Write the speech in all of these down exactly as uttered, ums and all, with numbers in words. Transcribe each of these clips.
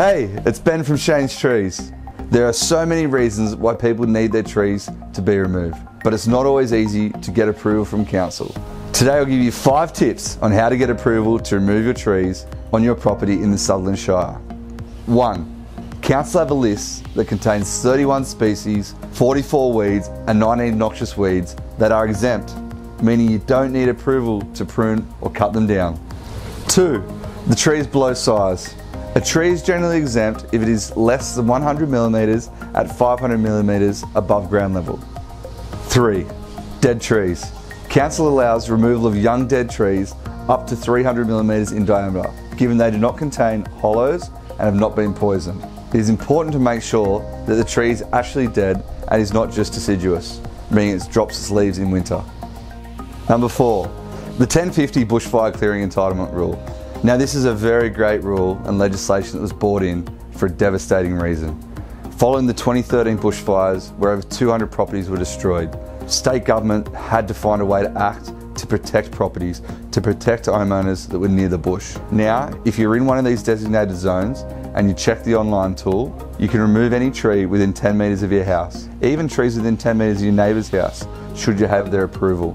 Hey, it's Ben from Shane's Trees. There are so many reasons why people need their trees to be removed, but it's not always easy to get approval from council. Today I'll give you five tips on how to get approval to remove your trees on your property in the Sutherland Shire. One. Council have a list that contains thirty-one species, forty-four weeds and nineteen noxious weeds that are exempt, meaning you don't need approval to prune or cut them down. Two. The trees below size. A tree is generally exempt if it is less than one hundred millimetres at five hundred millimetres above ground level. Three. Dead trees. Council allows removal of young dead trees up to three hundred millimetres in diameter, given they do not contain hollows and have not been poisoned. It is important to make sure that the tree is actually dead and is not just deciduous, meaning it drops its leaves in winter. Number four, the ten fifty bushfire clearing entitlement rule. Now this is a very great rule and legislation that was brought in for a devastating reason. Following the twenty thirteen bushfires, where over two hundred properties were destroyed, state government had to find a way to act to protect properties, to protect homeowners that were near the bush. Now, if you're in one of these designated zones and you check the online tool, you can remove any tree within ten metres of your house, even trees within ten metres of your neighbour's house, should you have their approval.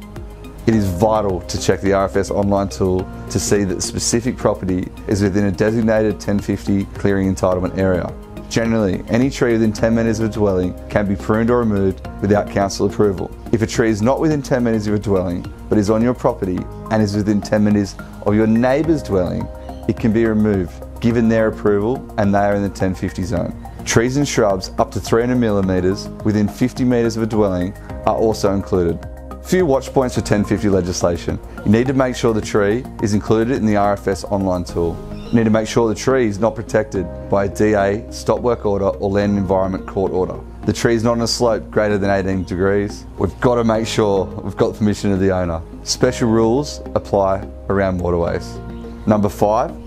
It is vital to check the R F S online tool to see that the specific property is within a designated ten fifty clearing entitlement area. Generally, any tree within ten metres of a dwelling can be pruned or removed without council approval. If a tree is not within ten metres of a dwelling, but is on your property and is within ten metres of your neighbour's dwelling, it can be removed, given their approval, and they are in the ten fifty zone. Trees and shrubs up to three hundred millimetres within fifty metres of a dwelling are also included. Few watch points for ten fifty legislation. You need to make sure the tree is included in the R F S online tool. You need to make sure the tree is not protected by a D A, stop work order or land and environment court order. The tree is not on a slope greater than eighteen degrees. We've got to make sure we've got permission of the owner. Special rules apply around waterways. Number five,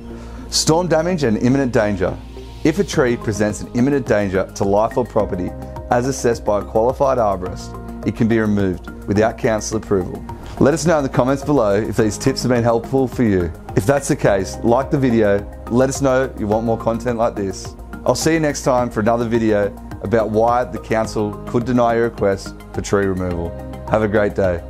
storm damage and imminent danger. If a tree presents an imminent danger to life or property as assessed by a qualified arborist, it can be removed without council approval. Let us know in the comments below if these tips have been helpful for you. If that's the case, like the video, let us know you want more content like this. I'll see you next time for another video about why the council could deny your request for tree removal. Have a great day.